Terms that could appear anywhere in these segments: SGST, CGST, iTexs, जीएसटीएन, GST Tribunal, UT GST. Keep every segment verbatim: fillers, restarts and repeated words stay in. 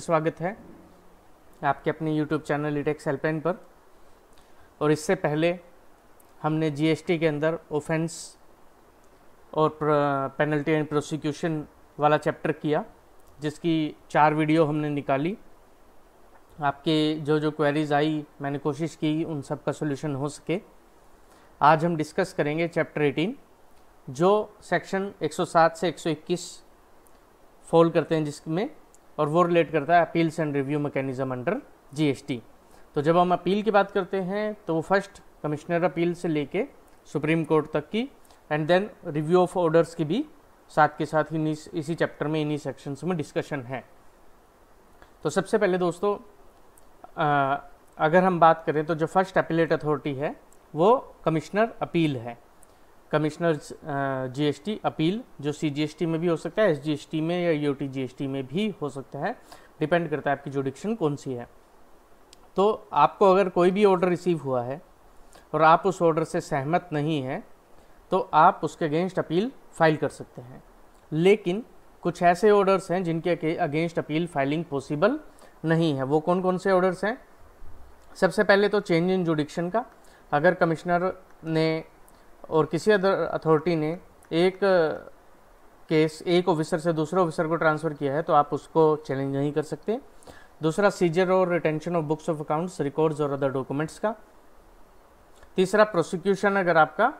स्वागत है आपके अपने यूट्यूब चैनल iTexs हेल्पलाइन पर। और इससे पहले हमने जीएसटी के अंदर ऑफेंस और पेनल्टी एंड प्रोसिक्यूशन वाला चैप्टर किया, जिसकी चार वीडियो हमने निकाली। आपके जो जो क्वेरीज आई मैंने कोशिश की उन सब का सोल्यूशन हो सके। आज हम डिस्कस करेंगे चैप्टर अठारह, जो सेक्शन एक सौ सात से एक सौ इक्कीस फॉल करते हैं, जिसमें और वो रिलेट करता है appeals and review mechanism under GST. तो जब हम अपील की बात करते हैं तो वो फर्स्ट कमिश्नर अपील से लेके सुप्रीम कोर्ट तक की, and then review of orders की भी साथ के साथ इन्हीं इसी चैप्टर में इन्हीं सेक्शंस में डिस्कशन है। तो सबसे पहले दोस्तों आ, अगर हम बात करें तो जो फर्स्ट अपीलेट अथॉरिटी है वो कमिश्नर अपील है। कमिश्नर जीएसटी अपील जो सीजीएसटी में भी हो सकता है, एसजीएसटी में या यूटी जीएसटी में भी हो सकता है, डिपेंड करता है आपकी जुडिक्शन कौन सी है। तो आपको अगर कोई भी ऑर्डर रिसीव हुआ है और आप उस ऑर्डर से सहमत नहीं हैं तो आप उसके अगेंस्ट अपील फाइल कर सकते हैं। लेकिन कुछ ऐसे ऑर्डर्स हैं जिनके अगेंस्ट अपील फाइलिंग पॉसिबल नहीं है। वो कौन कौन से ऑर्डर्स हैं? सबसे पहले तो चेंज इन जुडिक्शन का। अगर कमिश्नर ने और किसी अदर अथॉरिटी ने एक केस एक ऑफिसर से दूसरे ऑफिसर को ट्रांसफ़र किया है तो आप उसको चैलेंज नहीं कर सकते। दूसरा, सीजर और retention of books of accounts, records और अदर डॉक्यूमेंट्स का। तीसरा, प्रोसिक्यूशन अगर आपका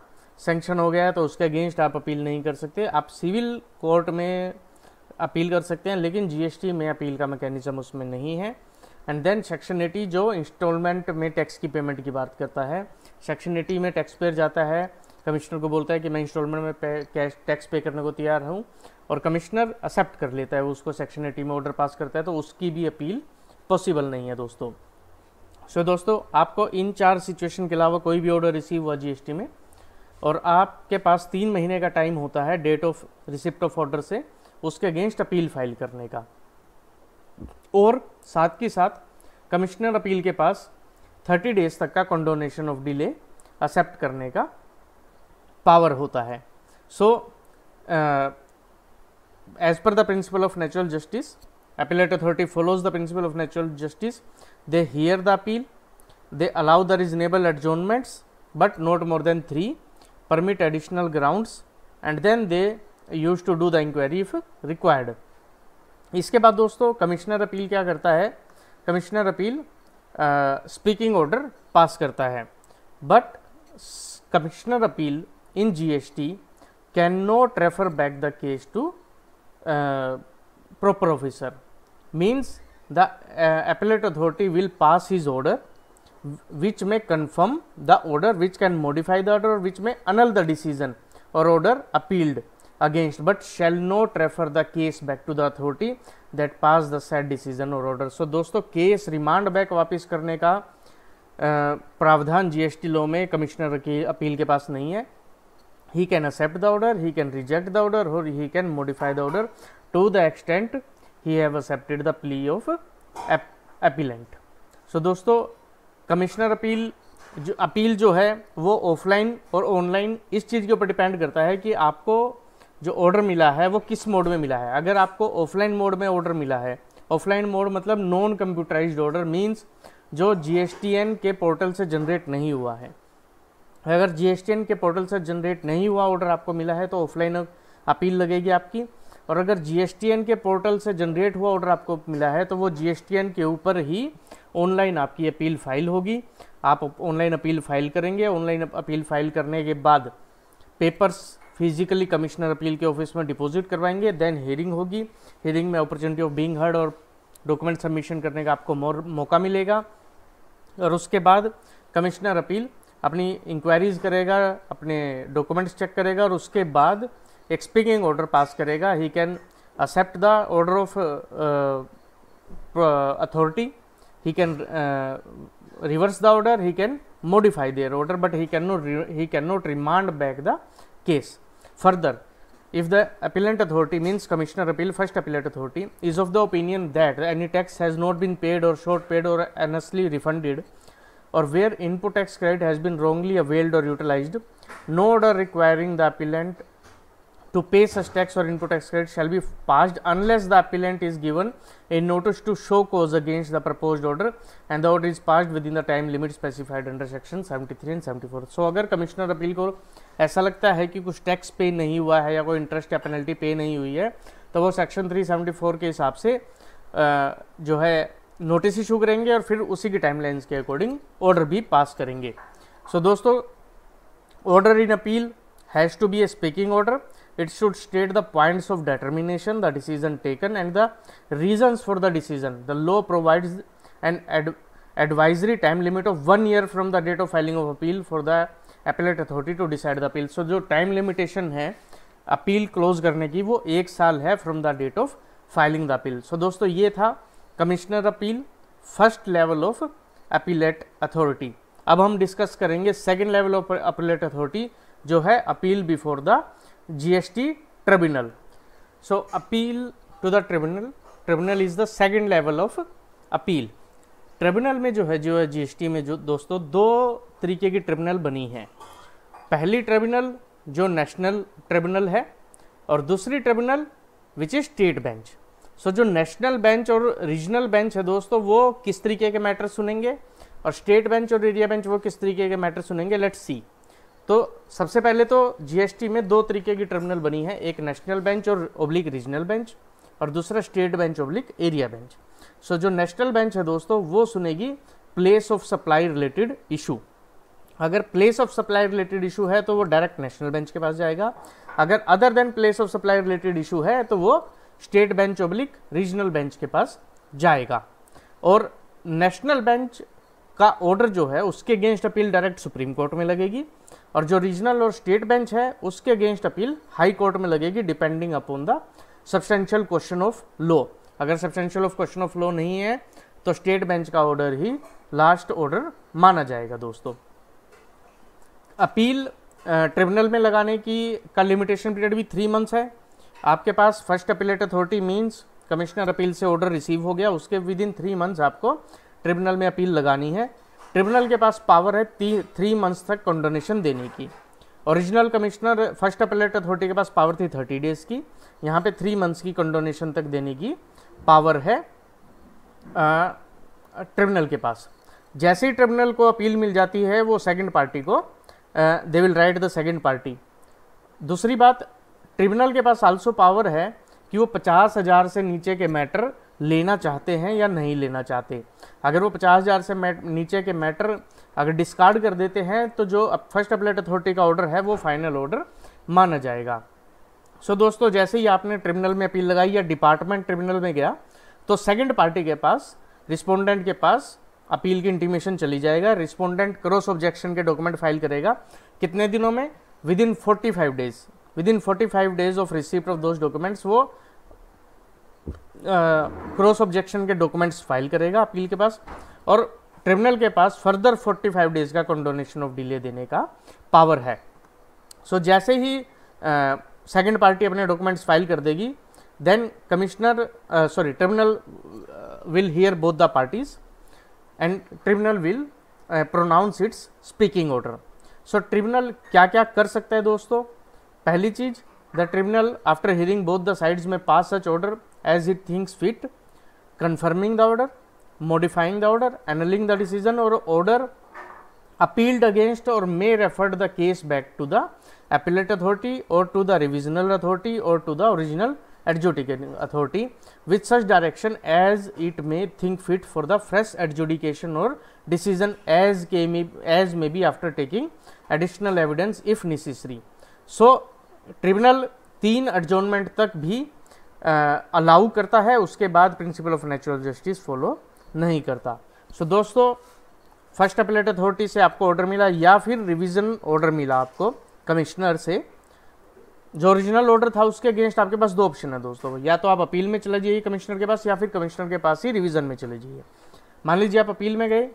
सैंक्शन हो गया है तो उसके अगेंस्ट आप अपील नहीं कर सकते। आप सिविल कोर्ट में अपील कर सकते हैं लेकिन जीएसटी में अपील का मैकेनिज्म उसमें नहीं है। एंड देन सेक्शन अस्सी, जो इंस्टॉलमेंट में टैक्स की पेमेंट की बात करता है। सेक्शन अस्सी में टैक्स पेयर जाता है, कमिश्नर को बोलता है कि मैं इंस्टॉलमेंट में कैश टैक्स पे करने को तैयार हूँ, और कमिश्नर एक्सेप्ट कर लेता है उसको, सेक्शन अस्सी में ऑर्डर पास करता है, तो उसकी भी अपील पॉसिबल नहीं है दोस्तों। सो so, दोस्तों आपको इन चार सिचुएशन के अलावा कोई भी ऑर्डर रिसीव हुआ जीएसटी में और आपके पास तीन महीने का टाइम होता है date of receipt of order से, उसके अगेंस्ट अपील फाइल करने का। और साथ ही साथ कमिश्नर अपील के पास थर्टी डेज तक का कंडोनेशन ऑफ डिले एक्सेप्ट करने का पावर होता है। So as per the principle of natural justice, appellate authority follows the principle of natural justice, they hear the appeal, they allow the reasonable adjournments but not more than three, permit additional grounds, and then they use to do the inquiry if required. इसके बाद दोस्तों commissioner appeal क्या करता है? Commissioner appeal speaking order pass करता है, but commissioner appeal in G S T cannot refer back the case to uh, proper officer. Means the uh, appellate authority will pass his order which may confirm the order, which can modify the order, which may annul the decision or order appealed against, but shall not refer the case back to the authority that passed the said decision or order. So दोस्तों case remand back वापस करने का uh, प्रावधान G S T law में commissioner की appeal के पास नहीं है। He can accept the order, he can reject the order, or he can modify the order to the extent he have accepted the plea of appellant. So दोस्तों commissioner appeal जो appeal जो है वो offline और online इस चीज़ के ऊपर depend करता है कि आपको जो ऑर्डर मिला है वो किस मोड में मिला है। अगर आपको ऑफलाइन मोड में ऑर्डर मिला है, ऑफलाइन मोड मतलब नॉन कंप्यूटराइज्ड ऑर्डर, मीन्स जो जीएसटीएन के पोर्टल से जनरेट नहीं हुआ है। अगर जीएसटीएन के पोर्टल से जनरेट नहीं हुआ ऑर्डर आपको मिला है तो ऑफलाइन अपील लगेगी आपकी, और अगर जीएसटीएन के पोर्टल से जनरेट हुआ ऑर्डर आपको मिला है तो वो जीएसटीएन के ऊपर ही ऑनलाइन आपकी अपील फाइल होगी। आप ऑनलाइन अपील फाइल करेंगे, ऑनलाइन अपील फाइल करने के बाद पेपर्स फिजिकली कमिश्नर अपील के ऑफिस में डिपॉजिट करवाएंगे, देन हियरिंग होगी। हियरिंग में अपॉर्चुनिटी ऑफ बीइंग हर्ड और डॉक्यूमेंट सबमिशन करने का आपको मौका मिलेगा, और उसके बाद कमिश्नर अपील अपनी इंक्वायरीज करेगा, अपने डॉक्यूमेंट्स चेक करेगा, और उसके बाद एक स्पीकिंग ऑर्डर पास करेगा। He can accept the order of authority, he can reverse the order, he can modify their order, but he can not he can not remand back the case further if the appellant authority means commissioner appeal first appellate authority is of the opinion that any tax has not been paid और short paid और erroneously refunded or where input tax credit has been wrongly availed or utilized, no order requiring the appellant to pay such tax or input tax credit shall be passed unless the appellant is given a notice to show cause against the proposed order and the order is passed within the time limit specified under section seventy-three and seventy-four. So, अगर commissioner appeal को ऐसा लगता है कि कुछ tax पे नहीं हुआ है या कोई इंटरेस्ट या पेनल्टी पे नहीं हुई है, तो वो सेक्शन तीन सौ चौहत्तर के हिसाब से जो है नोटिस इशू करेंगे और फिर उसी की टाइमलाइंस के अकॉर्डिंग ऑर्डर भी पास करेंगे. सो so, दोस्तों, order in appeal has to be a speaking order. It should state the points of determination, the decision taken and the reasons for the decision. The law provides an ad advisory time limit of one year from the date of filing of appeal for the appellate authority to decide the appeal. So, जो time limitation है appeal close करने की वो एक साल है from the date of filing the appeal. So, दोस्तों ये था commissioner appeal first level of appellate authority. अब हम डिस्कस करेंगे second level of appellate authority जो है appeal before the GST tribunal. So appeal to the tribunal tribunal is the second level of appeal. Tribunal में जो है जो है जीएसटी में जो दोस्तों दो तरीके की ट्रिब्यूनल बनी है. पहली ट्रिब्यूनल जो नेशनल ट्रिब्यूनल है और दूसरी tribunal which is state bench. So जो नेशनल बेंच और रीजनल बेंच है दोस्तों वो किस तरीके के मैटर सुनेंगे और स्टेट बेंच और एरिया बेंच वो किस तरीके के मैटर सुनेंगे, लेट्स सी. तो सबसे पहले तो जीएसटी में दो तरीके की ट्रिब्यूनल बनी है, एक नेशनल बेंच और ओब्लिक रीजनल बेंच और दूसरा state bench oblique area bench. So जो नेशनल बेंच है दोस्तों वो सुनेगी place of supply related issue. अगर place of supply related issue है तो वो डायरेक्ट नेशनल बेंच के पास जाएगा. अगर other than place of supply related issue है तो वो state bench oblique regional bench के पास जाएगा. और नेशनल बेंच का ऑर्डर जो है उसके against appeal direct supreme court में लगेगी और जो रीजनल और स्टेट बेंच है उसके अगेंस्ट अपील हाई कोर्ट में लगेगी depending upon the substantial question of law. अगर substantial of question of law नहीं है तो स्टेट बेंच का ऑर्डर ही लास्ट ऑर्डर माना जाएगा. दोस्तों अपील ट्रिब्यूनल में लगाने की का लिमिटेशन पीरियड भी थ्री मंथ्स है. आपके पास first appellate authority means commissioner appeal से ऑर्डर रिसीव हो गया, उसके विद इन थ्री मंथ्स आपको ट्रिब्यूनल में अपील लगानी है. ट्रिब्यूनल के पास पावर है थ्री मंथ्स तक कंडोनेशन देने की. Original commissioner first appellate authority के पास पावर थी थर्टी डेज की, यहाँ पे थ्री मंथ्स की कंडोनेशन तक देने की पावर है ट्रिब्यूनल के पास. जैसे ही ट्रिब्यूनल को अपील मिल जाती है वो सेकंड पार्टी को दे will write the second party. दूसरी बात, ट्रिब्यूनल के पास आल्सो पावर है कि वो पचास हज़ार से नीचे के मैटर लेना चाहते हैं या नहीं लेना चाहते. अगर वो पचास हज़ार से नीचे के मैटर अगर डिस्कार्ड कर देते हैं तो जो फर्स्ट अपीलेट अथॉरिटी का ऑर्डर है वो फाइनल ऑर्डर माना जाएगा. सो so, दोस्तों जैसे ही आपने ट्रिब्यूनल में अपील लगाई या डिपार्टमेंट ट्रिब्यूनल में गया तो सेकंड पार्टी के पास, रिस्पोंडेंट के पास अपील की इंटीमेशन चली जाएगा. रिस्पोंडेंट क्रॉस ऑब्जेक्शन के डॉक्यूमेंट फाइल करेगा कितने दिनों में, within forty five days within forty five days of receipt of those documents वो क्रॉस uh, ऑब्जेक्शन के डॉक्यूमेंट्स फाइल करेगा अपील के पास. और ट्रिब्यूनल के पास फर्दर पैंतालीस डेज का कंडोनेशन ऑफ डिले देने का पावर है. सो so, जैसे ही सेकंड uh, पार्टी अपने डॉक्यूमेंट्स फाइल कर देगी then commissioner sorry tribunal will hear both the parties and tribunal will pronounce its speaking order. So tribunal क्या क्या कर सकता है दोस्तों, पहली चीज The tribunal, after hearing both the sides, may pass such order as it thinks fit, confirming the order, modifying the order, annulling the decision or order appealed against, or may refer the case back to the appellate authority or to the revisional authority or to the original adjudicating authority with such direction as it may think fit for the fresh adjudication or decision as may as may be after taking additional evidence if necessary. So tribunal तीन adjournment तक भी allow करता है, उसके बाद principle of natural justice follow नहीं करता. So so, दोस्तों फर्स्ट अपीलेट अथॉरिटी से आपको ऑर्डर मिला या फिर रिवीजन ऑर्डर मिला आपको कमिश्नर से, जो ओरिजिनल ऑर्डर था उसके अगेंस्ट आपके पास दो ऑप्शन है दोस्तों, या तो आप अपील में चले जाइए कमिश्नर के पास या फिर कमिश्नर के पास ही रिवीजन में चले जाइए. मान लीजिए आप अपील में गए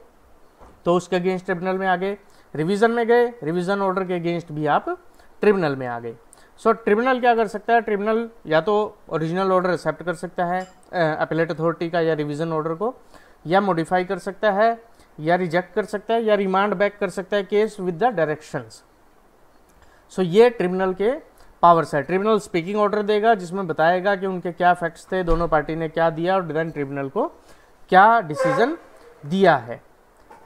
तो उसके अगेंस्ट ट्रिब्यूनल में आ गए, रिवीजन में गए रिवीजन ऑर्डर के अगेंस्ट भी आप ट्रिब्यूनल में आ गए. सो so, ट्रिब्यूनल क्या कर सकता है, ट्रिब्यूनल या तो ओरिजिनल ऑर्डर एक्सेप्ट कर सकता है अपीलेट अथॉरिटी का या रिवीजन ऑर्डर को, या मॉडिफाई कर सकता है या रिजेक्ट कर सकता है या रिमांड बैक कर सकता है case with the directions. So ये ट्रिब्यूनल के पावर्स है। ट्रिब्यूनल स्पीकिंग ऑर्डर देगा जिसमें बताएगा कि उनके क्या फैक्ट्स थे, दोनों पार्टी ने क्या दिया और देन ट्रिब्यूनल को क्या डिसीजन दिया है।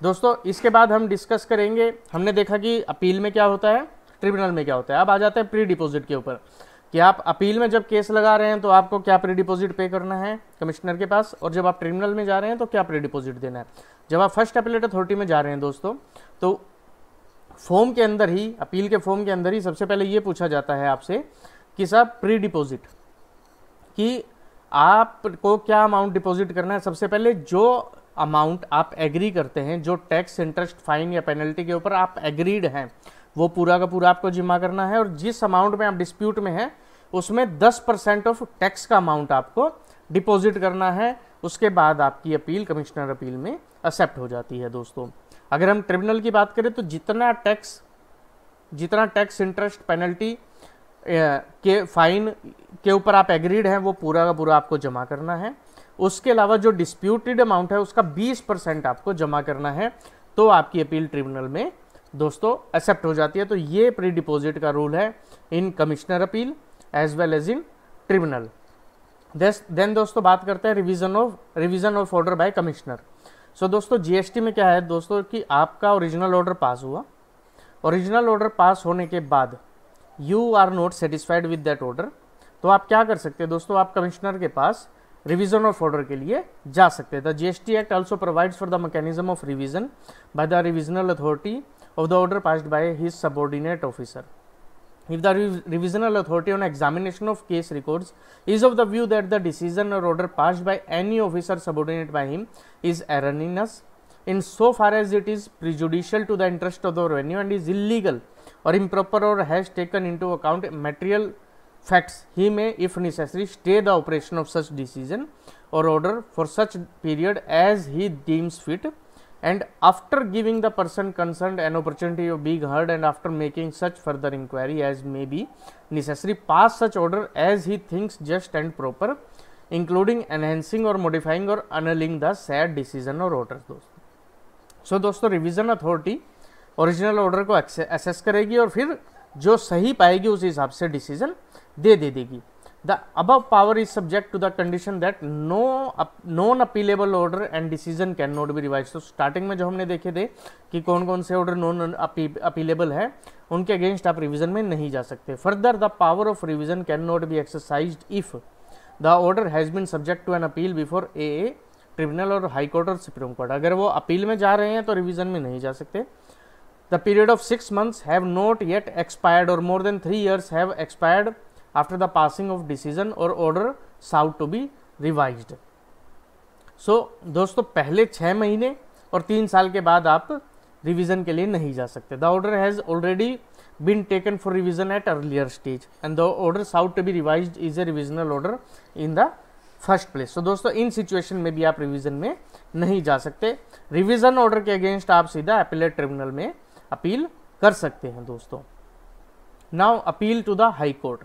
दोस्तों इसके बाद हम डिस्कस करेंगे, हमने देखा कि अपील में क्या होता है, ट्रिब्यूनल में क्या होता है। अब आ जाते हैं प्री डिपॉजिट के ऊपर कि आप अपील में जब केस लगा रहे हैं तो आपको क्या प्री डिपॉजिट पे करना है कमिश्नर के पास, और जब आप ट्रिब्यूनल में जा रहे हैं तो क्या प्री डिपॉजिट देना है। जब आप फर्स्ट अपीलेट अथॉरिटी में जा रहे हैं दोस्तों तो फॉर्म के अंदर ही, अपील के फॉर्म के अंदर ही सबसे पहले ये पूछा जाता है आपसे कि साहब प्री डिपॉजिट कि आपको क्या अमाउंट डिपॉजिट करना है। सबसे पहले जो अमाउंट आप एग्री करते हैं, जो टैक्स इंटरेस्ट फाइन या पेनल्टी के ऊपर आप एग्रीड हैं, वो पूरा का पूरा आपको जिम्मा करना है। और जिस अमाउंट में आप डिस्प्यूट में हैं उसमें दस परसेंट ऑफ टैक्स का अमाउंट आपको डिपॉजिट करना है। उसके बाद आपकी अपील कमिश्नर अपील में एक्सेप्ट हो जाती है। दोस्तों अगर हम ट्रिब्यूनल की बात करें तो जितना टैक्स जितना टैक्स इंटरेस्ट पेनल्टी के फाइन के ऊपर आप एग्रीड हैं वो पूरा का पूरा आपको जमा करना है। उसके अलावा जो डिस्प्यूटेड अमाउंट है उसका बीस परसेंट आपको जमा करना है, तो आपकी अपील ट्रिब्यूनल में दोस्तों एक्सेप्ट हो जाती है। तो ये प्री डिपॉजिट का रूल है in commissioner appeal as well as in tribunal. Then दोस्तों बात करते हैं revision of revision of order by commissioner. So दोस्तों जीएसटी में क्या है दोस्तों कि आपका ओरिजिनल ऑर्डर पास हुआ, ओरिजिनल ऑर्डर पास होने के बाद you are not satisfied with that order, तो आप क्या कर सकते हैं दोस्तों, आप कमिश्नर के पास रिवीजन ऑफ ऑर्डर के लिए जा सकते हैं। The GST act also provides for the mechanism of revision by the revisional authority of the order passed by his subordinate officer if the revisional authority on examination of case records is of the view that the decision और order passed by any officer subordinate by him is erroneous in so far as it is prejudicial to the interest of the revenue and is illegal और improper और has taken into account material facts, he may if necessary stay the operation of such decision और order for such period as he deems fit and after giving the person concerned an opportunity of being heard and after making such further inquiry as may be necessary pass such order as he thinks just and proper including enhancing और modifying और annulling the said decision और order. दोस्तों सो दोस्तों revision authority original order को assess करेगी और फिर जो सही पाएगी उस हिसाब से डिसीजन दे दे देगी। The above power is subject to the condition that no non appealable order and decision can not be revise. तो स्टार्टिंग में जो हमने देखे थे कि कौन कौन से ऑर्डर नॉन अपीलेबल है उनके अगेंस्ट आप रिविजन में नहीं जा सकते। Further the power of revision can not be exercised if the order has been subject to an appeal before a a tribunal और हाई कोर्ट और सुप्रीम कोर्ट। अगर वो अपील में जा रहे हैं तो रिविजन में नहीं जा सकते। The period of six months have not yet expired or more than three years have expired after the passing of decision or order sought to be revised. So दोस्तों पहले छः महीने और तीन साल के बाद आप रिविजन के लिए नहीं जा सकते। The order has already been taken for revision at earlier stage and the order sought to be revised is a revisional order in the first place. तो दोस्तों इन सिचुएशन में भी आप रिविजन में नहीं जा सकते। रिविजन ऑर्डर के अगेंस्ट आप सीधा अपीलेट ट्रिब्यूनल में अपील कर सकते हैं। दोस्तों now appeal to the high court.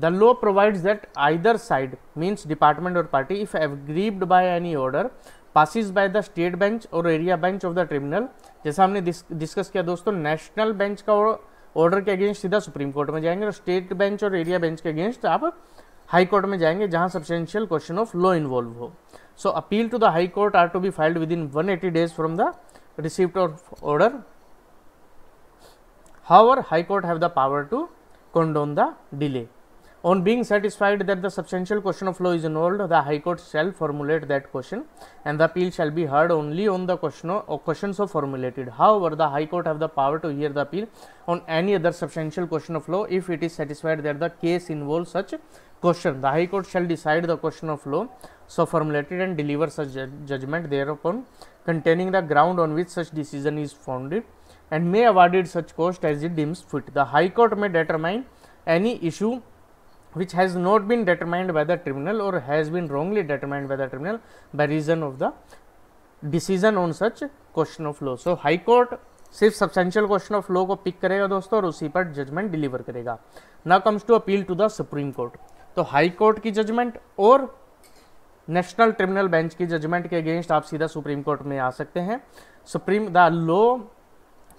The law provides that either side means department और party if aggrieved by any order passes by the state bench और area bench of the tribunal. जैसा हमने discuss किया दोस्तों, national bench का order के against सीधा supreme court में जाएंगे और स्टेट बेंच और एरिया बेंच के अगेंस्ट आप हाई कोर्ट में जाएंगे जहां substantial question of law involve हो। So appeal to the high court are to be filed within one eighty days from the receipt of order. However, High Court have the power to condone the delay. On being satisfied that the substantial question of law is involved, the High Court shall formulate that question, and the appeal shall be heard only on the question or questions so formulated. However, the High Court have the power to hear the appeal on any other substantial question of law if it is satisfied that the case involves such question. The High Court shall decide the question of law so formulated and deliver such judgment thereupon, containing the ground on which such decision is founded. And may awarded such cost as it deems fit. The High Court may determine any issue which has not been determined by the tribunal or has been wrongly determined by the tribunal by reason of the decision on such question of law. So High Court सिर्फ substantial question of law को pick करेगा दोस्तों और उसी पर judgment deliver करेगा। Now comes to appeal to the Supreme Court. तो High Court की judgment और National Tribunal Bench की judgment के against आप सीधा Supreme Court में आ सकते हैं। Supreme the law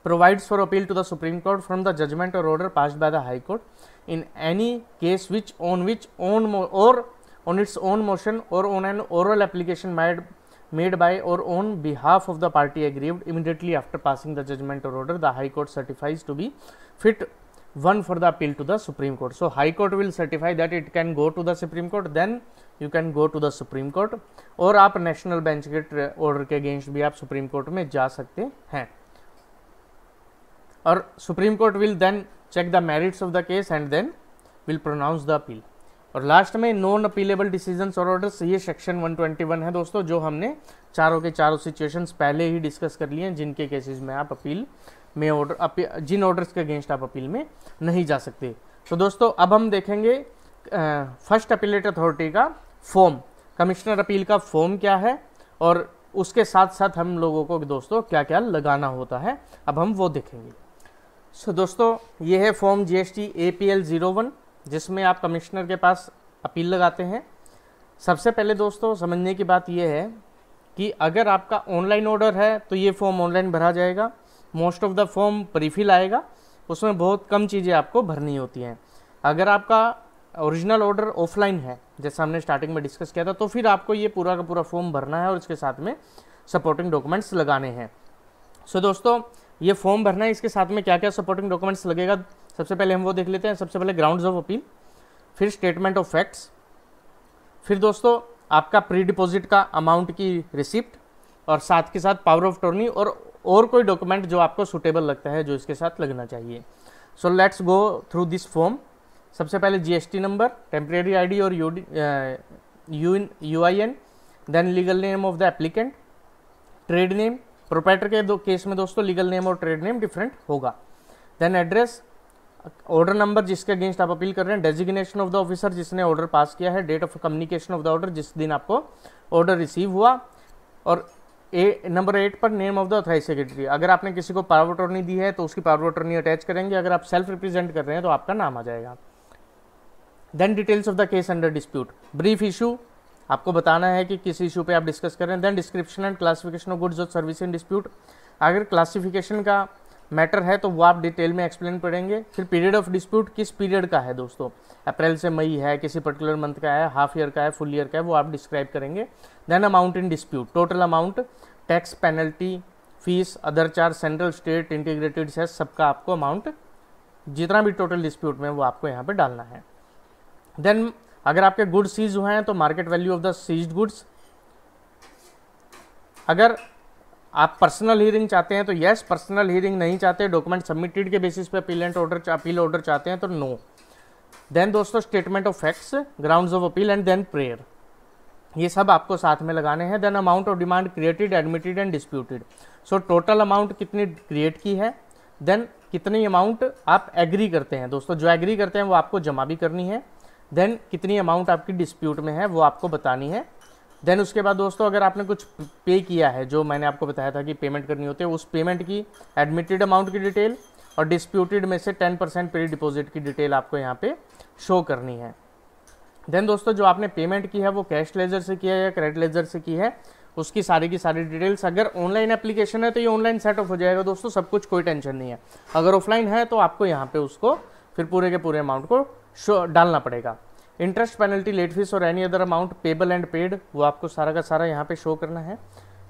provides for appeal to the Supreme Court from the judgment or order passed by the High Court in any case which on which own or on its own motion or on an oral application made made by or on behalf of the party aggrieved immediately after passing the judgment or order, the High Court certifies to be fit one for the appeal to the Supreme Court. So, High Court will certify that it can go to the Supreme Court, then you can go to the Supreme Court, और आप national bench के order के against भी आप supreme court में जा सकते हैं, और supreme court will then check the merits of the case and then will pronounce the appeal. और लास्ट में नॉन अपीलेबल डिसीजंस और ऑर्डर्स, ये सेक्शन एक सौ इक्कीस है दोस्तों, जो हमने चारों के चारों सिचुएशंस पहले ही डिस्कस कर लिए हैं, जिनके केसेस में आप अपील में ऑर्डर जिन ऑर्डर्स के अगेंस्ट आप अपील में नहीं जा सकते। तो दोस्तों अब हम देखेंगे फर्स्ट अपीलेट अथॉरिटी का फॉर्म, कमिश्नर अपील का फॉर्म क्या है और उसके साथ साथ हम लोगों को दोस्तों क्या क्या लगाना होता है, अब हम वो देखेंगे। सो so, दोस्तों ये है form G S T A P L zero one, जिसमें आप कमिश्नर के पास अपील लगाते हैं। सबसे पहले दोस्तों समझने की बात यह है कि अगर आपका ऑनलाइन ऑर्डर है तो ये फॉर्म ऑनलाइन भरा जाएगा, most of the form prefill आएगा, उसमें बहुत कम चीज़ें आपको भरनी होती हैं। अगर आपका ओरिजिनल ऑर्डर ऑफलाइन है, जैसा हमने स्टार्टिंग में डिस्कस किया था, तो फिर आपको ये पूरा का पूरा फॉर्म भरना है और इसके साथ में सपोर्टिंग डॉक्यूमेंट्स लगाने हैं। सो so, दोस्तों ये फॉर्म भरना है, इसके साथ में क्या क्या सपोर्टिंग डॉक्यूमेंट्स लगेगा सबसे पहले हम वो देख लेते हैं। सबसे पहले ग्राउंड्स ऑफ अपील, फिर स्टेटमेंट ऑफ फैक्ट्स, फिर दोस्तों आपका प्री डिपॉजिट का अमाउंट की रिसिप्ट और साथ के साथ पावर ऑफ अटॉर्नी और और कोई डॉक्यूमेंट जो आपको सूटेबल लगता है जो इसके साथ लगना चाहिए। So let's go through this form. सबसे पहले जीएसटी नंबर, टेम्परेरी आईडी और U I N, then legal name of the applicant, trade name, proprietor के दो केस में दोस्तों लीगल नेम और ट्रेड नेम डिफरेंट होगा, देन एड्रेस, ऑर्डर नंबर जिसके अगेंस्ट आप अपील कर रहे हैं, डेजिग्नेशन ऑफ द ऑफिसर जिसने ऑर्डर पास किया है, date of communication of the order जिस दिन आपको ऑर्डर रिसीव हुआ, और ए नंबर एट पर name of the authorise secretary, अगर आपने किसी को पावर अटॉर्नी दी है तो उसकी पावर अटॉर्नी अटैच करेंगे, अगर आप सेल्फ रिप्रेजेंट कर रहे हैं तो आपका नाम आ जाएगा। Then details of the case under dispute, brief issue आपको बताना है कि किस इशू पे आप डिस्कस कर रहे हैं, then description and classification of goods और सर्विस इन डिस्प्यूट, अगर क्लासिफिकेशन का मैटर है तो वो आप डिटेल में एक्सप्लेन करेंगे। फिर पीरियड ऑफ डिस्प्यूट किस पीरियड का है दोस्तों, अप्रैल से मई है, किसी पर्टिकुलर मंथ का है, हाफ ईयर का है, फुल ईयर का है, वो आप डिस्क्राइब करेंगे। Then amount in dispute, total amount, tax, penalty, fees, other charge, central state integrated cess, सबका आपको अमाउंट जितना भी टोटल डिस्प्यूट में वो आपको यहाँ पर डालना है। देन अगर आपके गुड्स सीज हुए हैं तो market value of the seized goods, अगर आप पर्सनल हियरिंग चाहते हैं तो येस, पर्सनल हियरिंग नहीं चाहते, डॉक्यूमेंट सबमिटेड के बेसिस पे अपीलेंट ऑर्डर अपील ऑर्डर चाहते हैं तो नो। देन दोस्तों statement of facts, grounds of appeal and then prayer, ये सब आपको साथ में लगाने हैं। Then amount of demand created, admitted and disputed, so total amount कितनी क्रिएट की है, देन कितनी अमाउंट आप एग्री करते हैं दोस्तों, जो एग्री करते हैं वो आपको जमा भी करनी है, देन कितनी अमाउंट आपकी डिस्प्यूट में है वो आपको बतानी है। देन उसके बाद दोस्तों अगर आपने कुछ पे किया है, जो मैंने आपको बताया था कि पेमेंट करनी होती है, उस पेमेंट की एडमिटेड अमाउंट की डिटेल और डिस्प्यूटेड में से टेन परसेंट प्री डिपॉजिट की डिटेल आपको यहाँ पे शो करनी है। देन दोस्तों जो आपने पेमेंट की है वो कैश लेजर से किया है या क्रेडिट लेजर से की है, उसकी सारी की सारी डिटेल्स, अगर ऑनलाइन एप्लीकेशन है तो ये ऑनलाइन सेट ऑफ हो जाएगा दोस्तों, सब कुछ कोई टेंशन नहीं है। अगर ऑफलाइन है तो आपको यहाँ पर उसको फिर पूरे के पूरे अमाउंट को शो डालना पड़ेगा। इंटरेस्ट, पेनल्टी, लेट फीस और any other amount payable and paid, वो आपको सारा का सारा यहाँ पे शो करना है।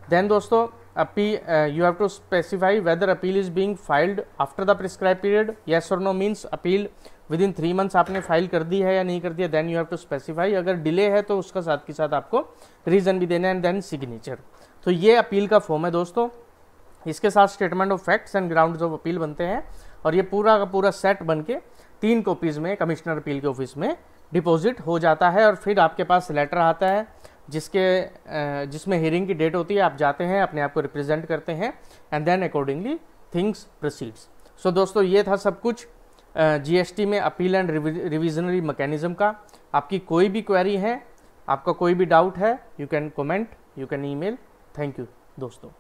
देन दोस्तों appeal, you have to specify whether appeal is being filed after the prescribe period, yes और no means appeal within three months आपने फाइल कर दी है या नहीं कर दिया, then you have to specify, अगर डिले है तो उसका साथ के साथ आपको रीजन भी देना है, एंड देन सिग्नेचर। तो ये अपील का फॉर्म है दोस्तों, इसके साथ statement of facts and grounds of appeal बनते हैं, और ये पूरा का पूरा सेट बन के तीन कॉपीज़ में कमिश्नर अपील के ऑफिस में डिपॉजिट हो जाता है। और फिर आपके पास लेटर आता है जिसके जिसमें हियरिंग की डेट होती है, आप जाते हैं, अपने आप को रिप्रेजेंट करते हैं, and then accordingly things proceeds. So दोस्तों ये था सब कुछ जीएसटी में अपील एंड रिविजनरी मैकेनिज्म का। आपकी कोई भी क्वेरी है, आपका कोई भी डाउट है, you can comment, you can email. Thank you दोस्तों।